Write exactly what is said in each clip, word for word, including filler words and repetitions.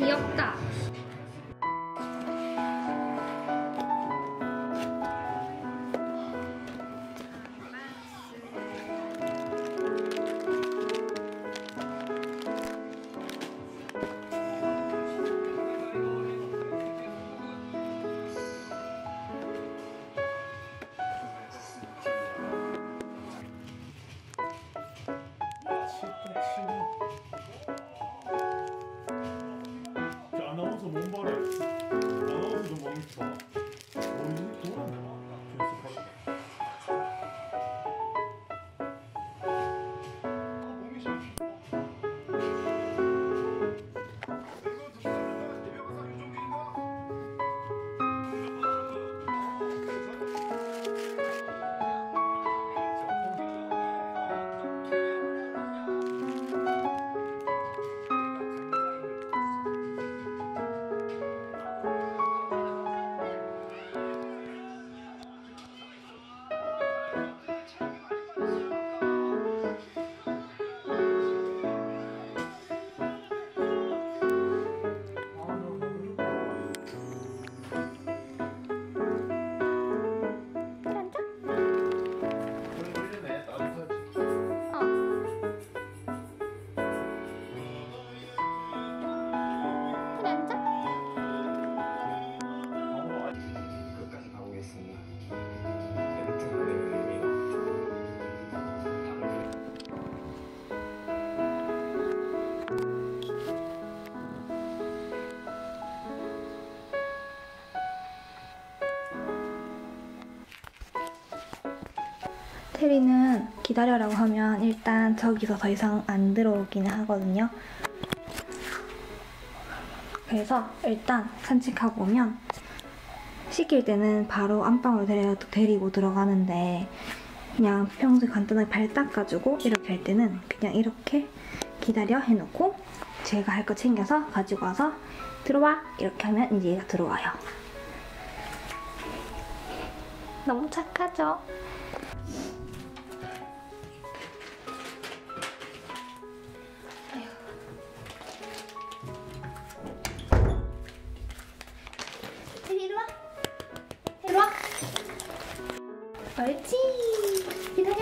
귀엽다. 태리는 기다려라고 하면 일단 저기서 더 이상 안 들어오기는 하거든요. 그래서 일단 산책하고 오면 시킬 때는 바로 안방으로 데리고 들어가는데, 그냥 평소에 간단하게 발 닦아주고 이렇게 할 때는 그냥 이렇게 기다려 해놓고 제가 할 거 챙겨서 가지고 와서 들어와 이렇게 하면 이제 얘가 들어와요. 너무 착하죠? 옳지! 기다려!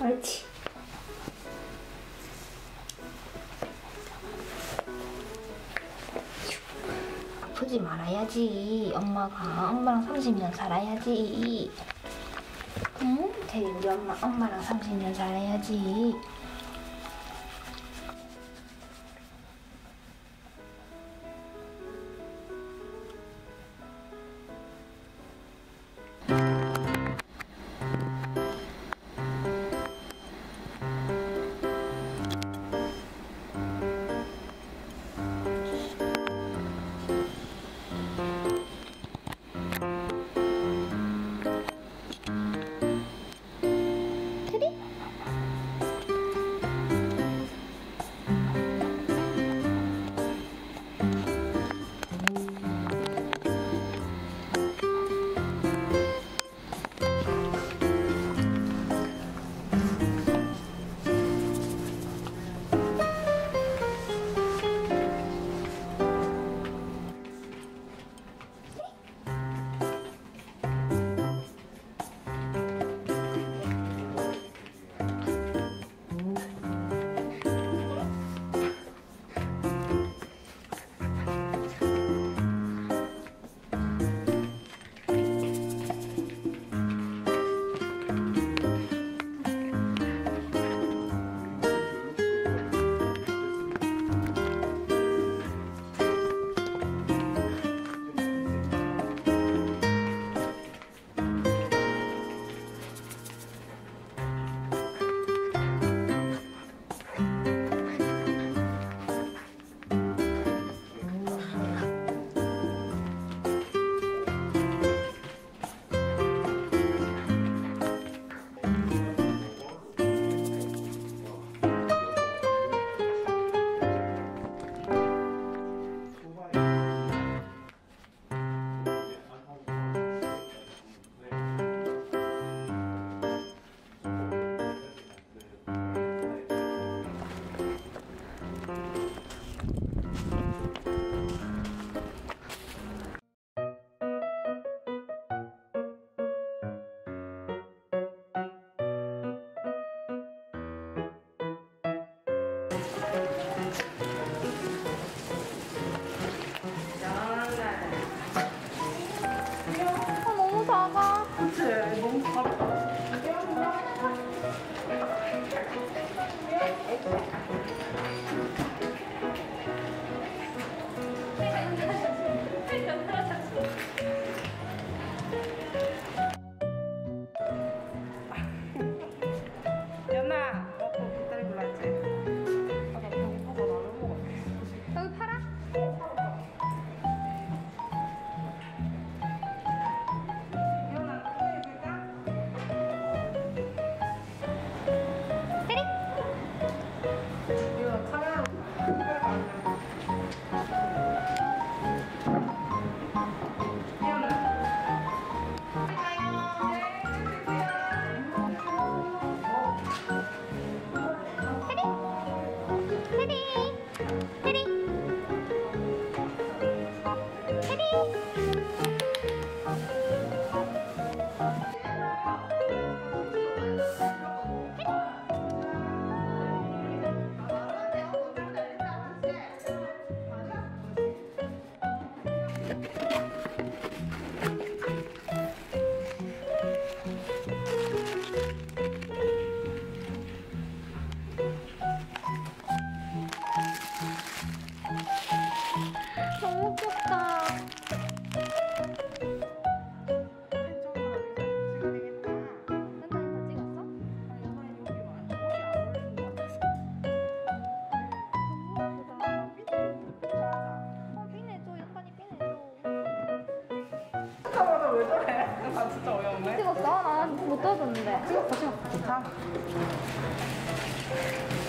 옳지! 아프지 말아야지. 엄마가 엄마랑 삼십 년 살아야지. 응? 태리 우리 엄마, 엄마랑 삼십 년 살아야지.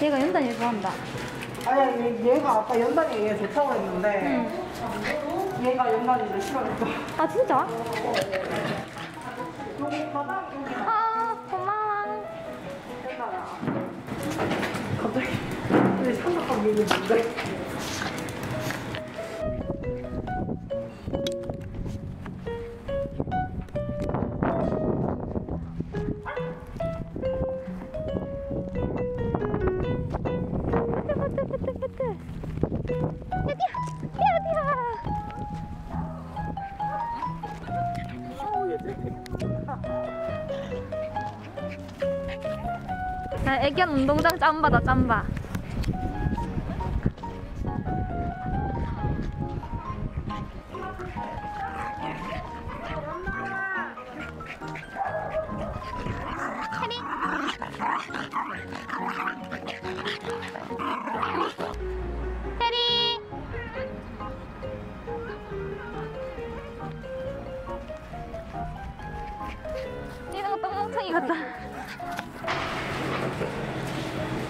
얘가 연단이 좋아한다. 아니 얘가 아까 연단이 얘 좋다고 했는데 응. 얘가 연단이를 싫어했어. 아 진짜? 여기 바닥 여기 아 고마워. 연단아 갑자기 왜 삼각관계 있는 건데? 애견 운동장 짬바다 짬바.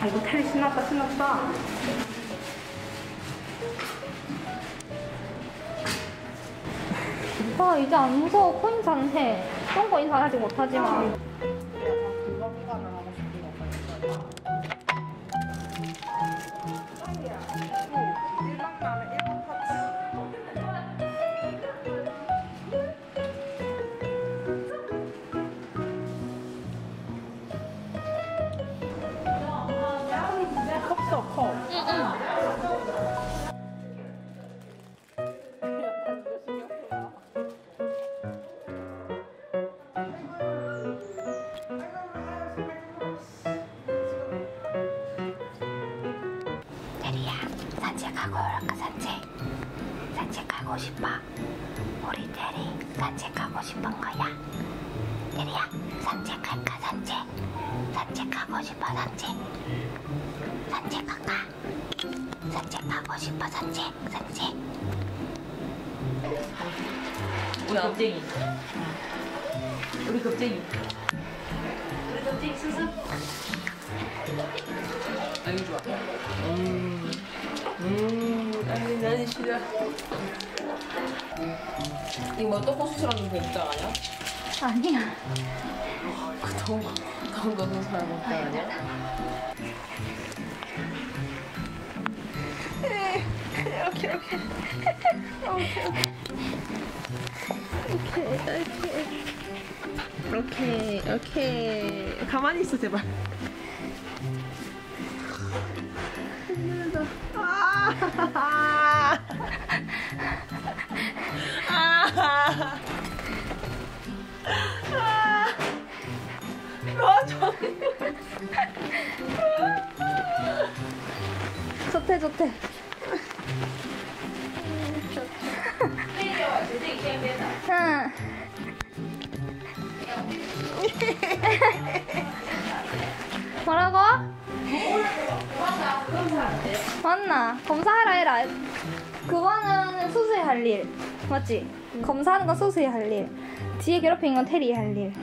아이고 태리 신났다 신났다. 아 이제 안 무서워. 코 인사해. 똥꼬 인사는 아직 못하지만 산책하고 올까 산책? 산책하고 싶어? 우리 태리 산책하고 싶은 거야? 태리야 산책할까 산책? 산책하고 싶어 산책? 산책할까? 산책하고 싶어 산책? 산책? 우리 겁쟁이 우리 겁쟁이 우리 겁쟁이 순수? 아유 좋아. 음. 음, 아니 나는 싫어. 이거 뭐 떡국수처럼 된 입장 아니야? 아니야. 그 더운 거, 더운 거 든 사람 먹자 아니야? 오케이 오케이 오케이 오케이 오케이 오케이 가만히 있어 제발. 아, 아, 아, 좋대 좋대. 응. 뭐라고? 맞나? 검사하라 해라. 그거는 수수에 할 일. 맞지? 응. 검사하는 건 수수에 할 일. 뒤에 괴롭히는 건 태리에 할 일.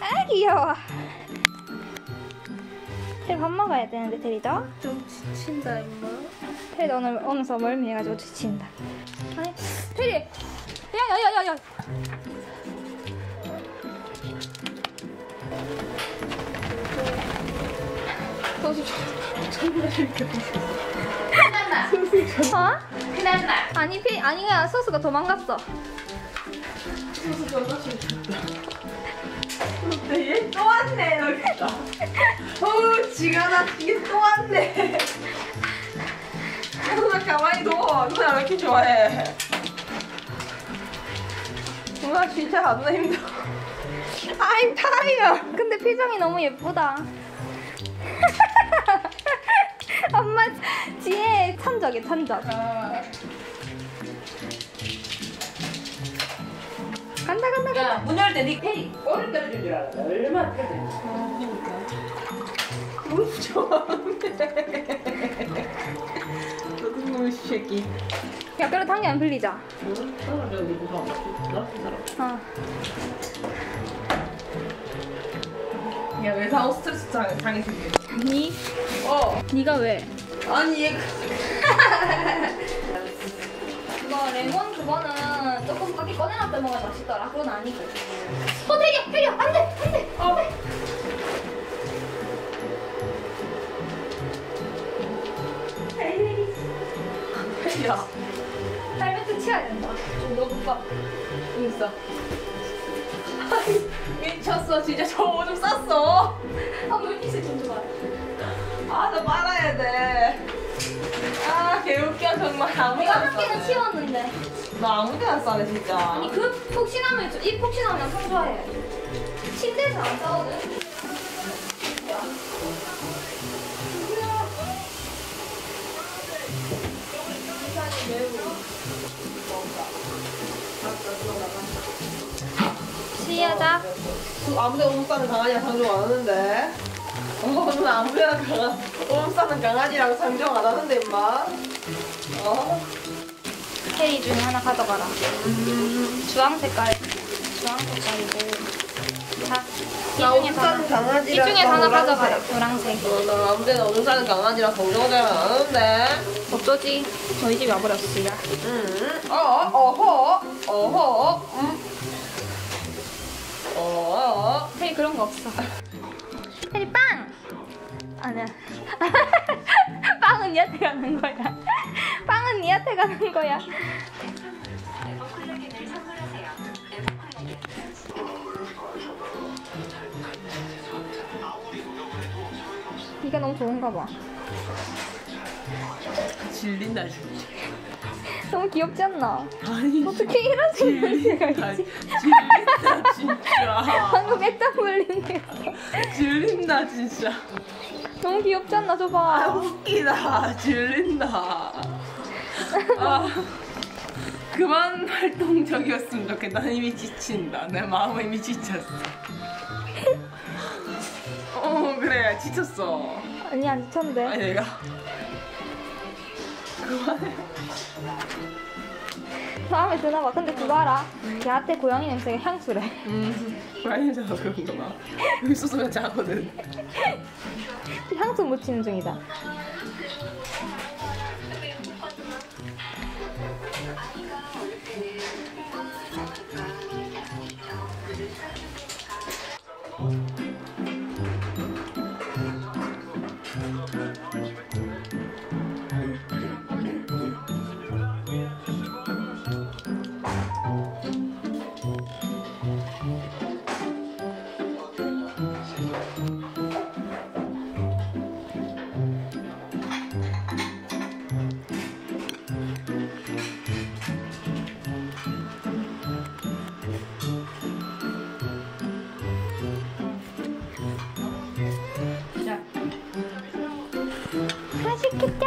아 귀여워. 태리 밥 먹어야 되는데 태리도 좀 지친다 임마. 태리도 오늘 오면서 멀미해가지고 지친다. 아니 태리, 야야야야야. 소식 정말 재밌겠다. 어? 그날나. 아니 피 아니야 소스가 도망갔어. 소스 도망갔어. 얘 또 왔네 여기다. 어우 지가 나 이게 또 왔네. 누나 가만히 둬. 누나 왜 이렇게 좋아해? 누나 진짜 안 나 힘들어. I'm tired. 근데 표정이 너무 예쁘다. 엄마 지혜 천적이 천적. 아. 간다 간다 간다. 문 열 때 니 페이 꼬리 떨어질 줄 알았다. 얼마나 떨어질 줄 알았다. 너무 좋아하네. 너도 너무 새끼. 야 그래도 한 개 안 빌리자. 어. 야 왜 사고 스트레스 당했는데? 니? 어. 니가 왜? 아니 얘. 그거 레몬 그거는 조금 깎이 꺼내놨다 먹어야 맛있더라. 그건 아니고. 어 태리야 태리야 안돼 안돼. 어. 태리. 태리야. 헬멧 치워야 된다. 좀 넣어볼까? 좀 있어. 미쳤어 진짜. 저 오줌 쌌어. 아 물기세 좀 줘봐. 아 나 빨아야 돼. 아 개웃겨 정말. 아무데나 한 개는 치웠는데 나 아무데나 싸네 진짜. 아니 그 폭신함을 이 폭신함을 상주해. 침대에서 안 싸거든. 시야자. 아무데나 오줌 싸는 강아지랑 상종 안 하는데. 엄마는 아무데나 강아 오줌 싸는 강아지랑 상종 안 하는데 임마. 어? 테리 중에 하나 가져가라. 음. 주황 색깔. 주황 색깔이고. 자. 나 오줌 싸는 강아지랑. 이 중에 하나 가져가라. 노란색. 어, 나 아무데나 오줌 싸는 강아지랑 상종 잘 안 하는데. 어쩌지? 저희 집에 와버렸어 야. 음. 어 어허 어허. 음. 어어 태리 그런 거 없어. 태리 빵! 아니야. 빵은 니한테 가는 거야. 빵은 니한테 가는 거야. 이게 너무 좋은가 봐. 질린다 진짜. 너무 귀엽지 않나? 아니 어떻게 이런 생각이 있지? 질린다 진짜. 방금 액정 물린 게 질린다 진짜. 너무 귀엽지 않나 저봐. 아 웃기다. 질린다. 아, 그만 활동적이었으면 좋겠다. 난 이미 지친다. 내 마음은 이미 지쳤어. 어 그래 지쳤어. 아니 안 지쳤는데. 아니 내가 그만해. 마음에 드나봐. 근데 그거 알아? 걔한테 고양이 냄새가 향수래. 음, 고양이 냄새가 그런구나. 여기 소스가 짜거든. 향수 묻히는 중이다. 맛있겠다.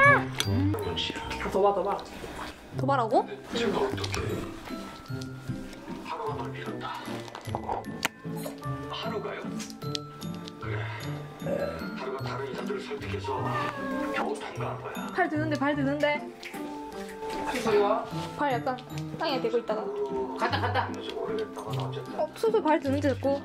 도봐 도봐. 도봐라고? 제가 어떻게 하루가 널 빌었다. 하루가요? 그래. 하루가 다른 이사들을 설득해서 겨우 통과한 거야. 팔 드는데 발 드는데. 발 약간 땅에 대고 있다가. 갔다 갔다. 어 슬슬 발 드는데 됐고.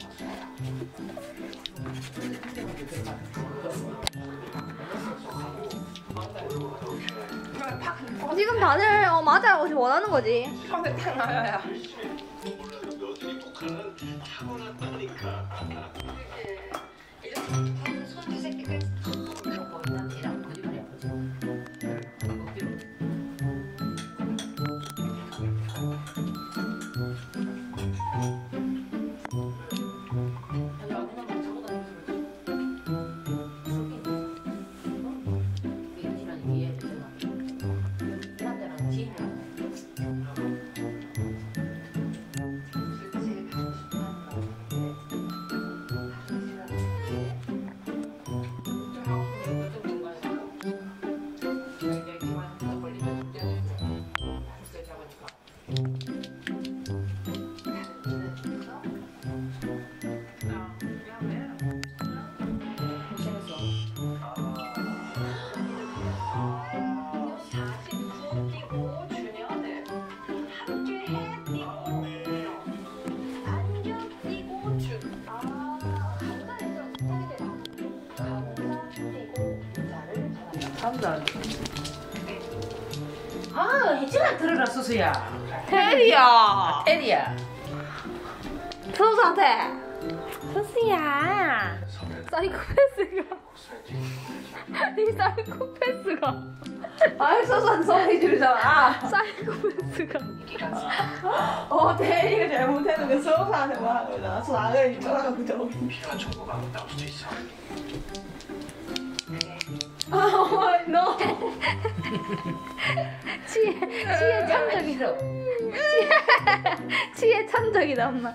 지금 다들 어 맞아요 지금 원하는 거지. 근데 딱 나와야. 아, 혜진아 들어라 수수야. 태리야. 태리야. 수수한테. 수수야. 사이코패스가. 이 사이코패스가. 아이 수수한테 소리 지르잖아. 사이코패스가. 어 태리가 잘못했는데 수수한테 뭐 하는 거야. 수수 안 해. 쫄아가고 저기. 비가 조금 안 나올 수도 있어. Oh no! 치에, 치에 천적이다. 치에, 치에 천적이다, 엄마.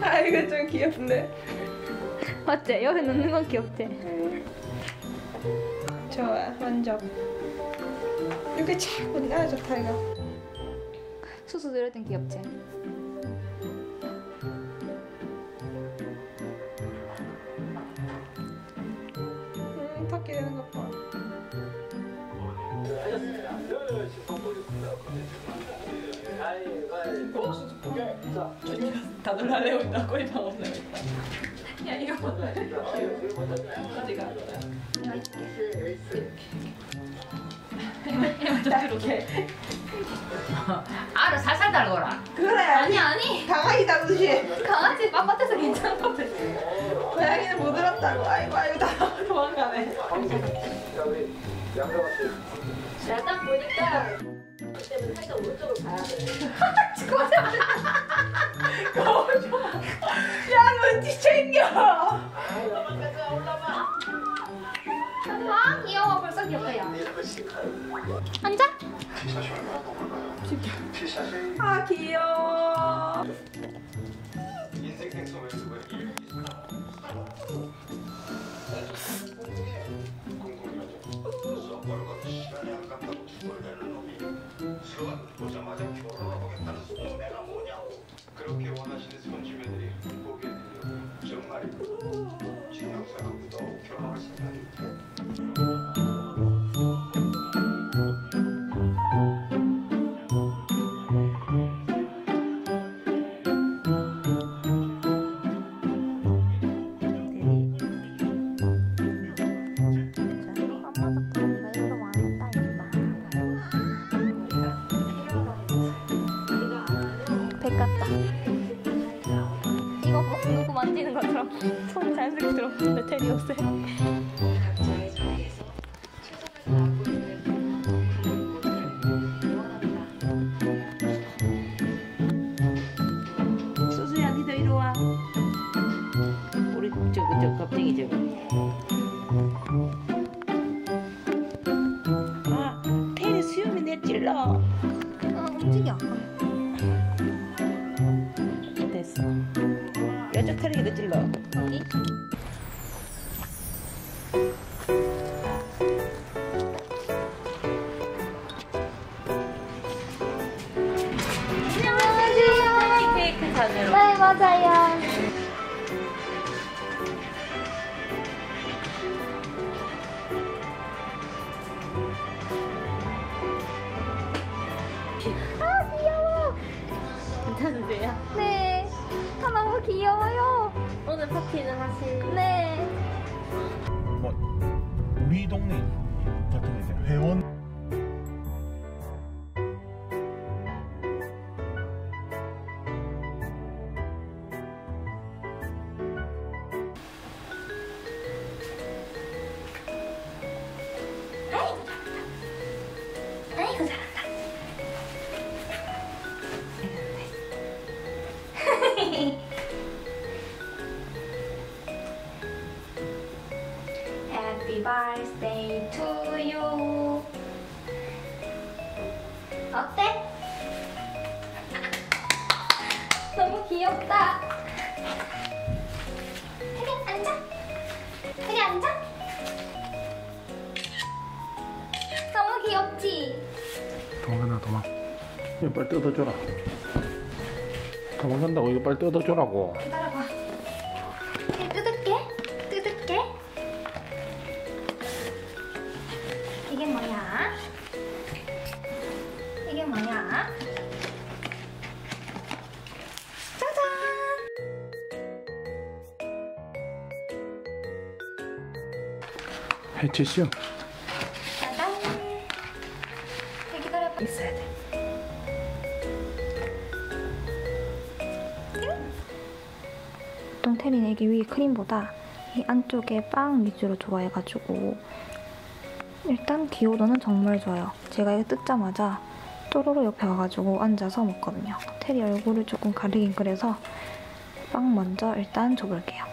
아, 이거 좀 귀엽네. 맞지? 여기 넣는 건 귀엽지? 좋아, 만져. 이렇게 자꾸 나 좋다, 이거. 수수도 이럴 땐 귀엽지? 다들 날래고 있다. 꼬리 다 없네. 야 이거 뭐야? 어디 가? 이렇게. 알아 살살 달거라. 그래. 아니 아니. 강아지 다루지. 강아지 빳빳해서 괜찮거든. 고양이는 못 들었다고. 아이고 아이고 다 도망가네. 야 딱 보니까. 때문에 살짝 오른쪽으로 봐야 돼. 야, 눈치 챙겨. 올라가, 올라가. 아, 귀여워. 벌써 귀엽다, 야. 앉아. 아, 귀여워. 보자마자 결혼하겠다는 소문내가 뭐냐고. 그렇게 원하시는 손주매들이 보게 되려고 정말이고 신영사하고 또 결혼할 생각인데. 이거 뭐 누구 만지는 것처럼 손이 자연스럽게 들어오는데 태리 옷에 수수야 니도 이리 와. 우리 그쪽 그쪽 겁쟁이 저거. 아 태리 수염이 내 찔러. 아 움직여. 여자 태리도 찔러. 오늘 파티는 하시는? 네. 뭐 우리 동네 같은 이제 회원. Happy birthday to you. 어때? 너무 귀엽다. 태리 앉아. 태리 앉아. 너무 귀엽지? 도망간다 도망. 이거 빨리 뜯어줘라. 도망간다고 이거 빨리 뜯어줘라고. 기다려봐. 뜯을게. 뜯을게. 이게 뭐야? 이게 뭐야? 짜잔! 해치쇼! 짜잔! 기다려봐. 있어야 돼. 보통 태리는 애기 위 크림보다 이 안쪽에 빵 위주로 좋아해가지고 일단 기호도는 정말 좋아요. 제가 이거 뜯자마자 또로로 옆에 가가지고 앉아서 먹거든요. 태리 얼굴을 조금 가리긴 그래서 빵 먼저 일단 줘볼게요.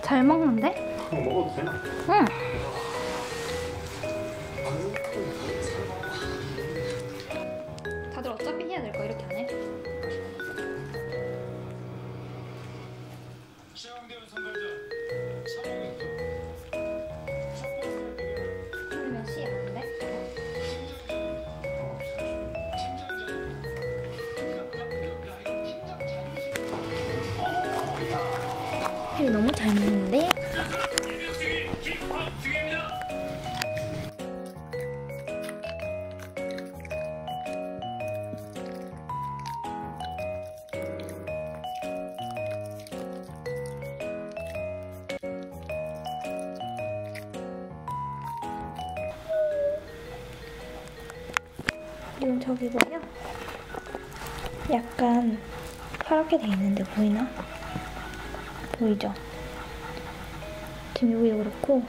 잘 먹는데? 그냥 먹어도 되나? 응! 다들 어차피 해야 될 거 이렇게 안 해? 태리 너무 잘 먹는데? 지금 저기 보면 약간 파랗게 돼 있는데 보이나? 보이죠? 지금 여기도 그렇고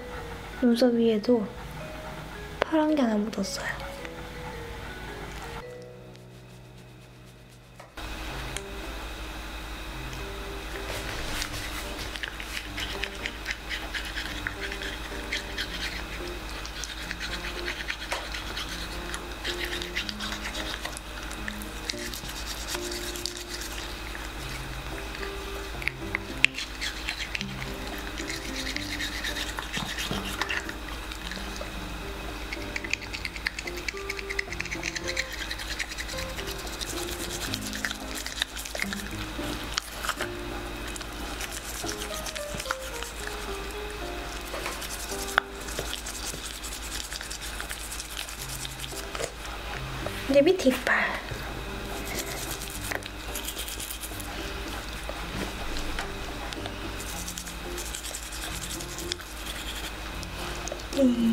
눈썹 위에도 파란 게 하나 묻었어요. 이제 밑에 이빨 음.